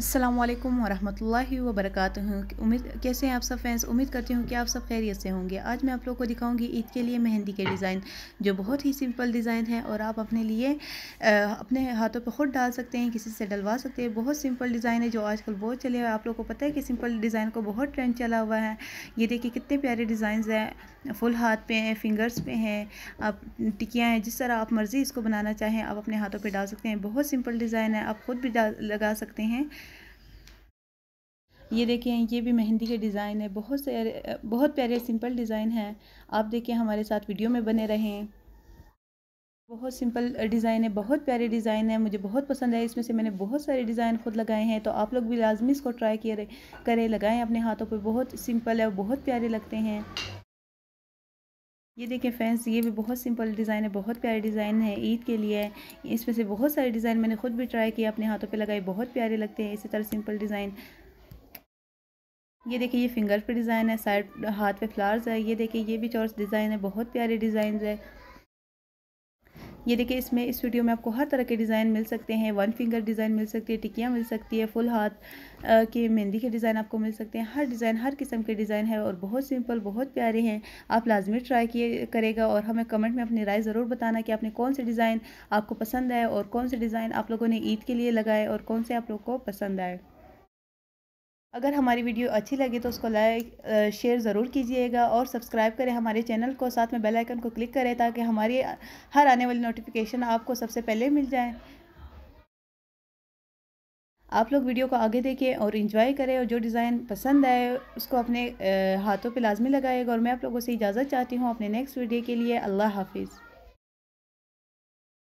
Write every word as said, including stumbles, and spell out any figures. अस्सलाम वालेकुम वरहमतुल्लाहि वबरकातुहू। उम्मीद कैसे हैं आप सब फैंस, उम्मीद करती हूँ कि आप सब खैरियत से होंगे। आज मैं आप लोगों को दिखाऊंगी ईद के लिए मेहंदी के डिज़ाइन, जो बहुत ही सिंपल डिज़ाइन है और आप अपने लिए आ, अपने हाथों पर ख़ुद डाल सकते हैं, किसी से डलवा सकते हैं। बहुत सिंपल डिज़ाइन है जो आजकल बहुत चले हुए। आप लोगों को पता है कि सिंपल डिज़ाइन को बहुत ट्रेंड चला हुआ है। ये देखिए कितने प्यारे डिज़ाइन हैं, फुल हाथ पे हैं, फिंगर्स पे हैं, आप टिकियाँ हैं, जिस तरह आप मर्ज़ी इसको बनाना चाहें आप अपने हाथों पर डाल सकते हैं। बहुत सिंपल डिज़ाइन है, आप ख़ुद भी लगा सकते हैं। ये देखें, ये भी मेहंदी के डिज़ाइन है। बहुत से बहुत प्यारे सिंपल डिज़ाइन है। आप देखें, हमारे साथ वीडियो में बने रहें। बहुत सिंपल डिज़ाइन है, बहुत प्यारे डिज़ाइन है, मुझे बहुत पसंद है। इसमें से मैंने बहुत सारे डिज़ाइन खुद लगाए हैं, तो आप लोग भी लाजमी इसको ट्राई किए करें, लगाएं अपने हाथों पर। बहुत सिंपल है, बहुत प्यारे लगते हैं। ये देखें फ्रेंड्स, ये भी बहुत सिंपल डिज़ाइन है, बहुत प्यारे डिज़ाइन है, ईद के लिए है। इसमें से बहुत सारे डिज़ाइन मैंने खुद भी ट्राई किए, अपने हाथों पर लगाए, बहुत प्यारे लगते हैं। इसी तरह सिंपल डिज़ाइन, ये देखिए, ये फिंगर पे डिज़ाइन है, साइड हाथ पे फ्लावर्स है। ये देखिए, ये भी चॉर्स डिज़ाइन है, बहुत प्यारे डिज़ाइन है। ये देखिए, इसमें इस वीडियो में आपको हर तरह के डिज़ाइन मिल सकते हैं। वन फिंगर डिज़ाइन मिल सकती है, टिकियाँ मिल सकती है, फुल हाथ के मेहंदी के डिज़ाइन आपको मिल सकते हैं। हर डिज़ाइन, हर किस्म के डिज़ाइन है और बहुत सिंपल, बहुत प्यारे हैं। आप लाजमी ट्राई किए करेगा और हमें कमेंट में अपनी राय ज़रूर बताना कि आपने कौन से डिज़ाइन आपको पसंद आए और कौन से डिज़ाइन आप लोगों ने ईद के लिए लगाए और कौन से आप लोग को पसंद आए। अगर हमारी वीडियो अच्छी लगे तो उसको लाइक शेयर ज़रूर कीजिएगा और सब्सक्राइब करें हमारे चैनल को, साथ में बेल आइकन को क्लिक करें ताकि हमारी हर आने वाली नोटिफिकेशन आपको सबसे पहले मिल जाए। आप लोग वीडियो को आगे देखें और एंजॉय करें और जो डिज़ाइन पसंद आए उसको अपने हाथों पे लाजमी लगाएगा। और मैं आप लोगों से इजाज़त चाहती हूँ अपने नेक्स्ट वीडियो के लिए। अल्लाह हाफिज़।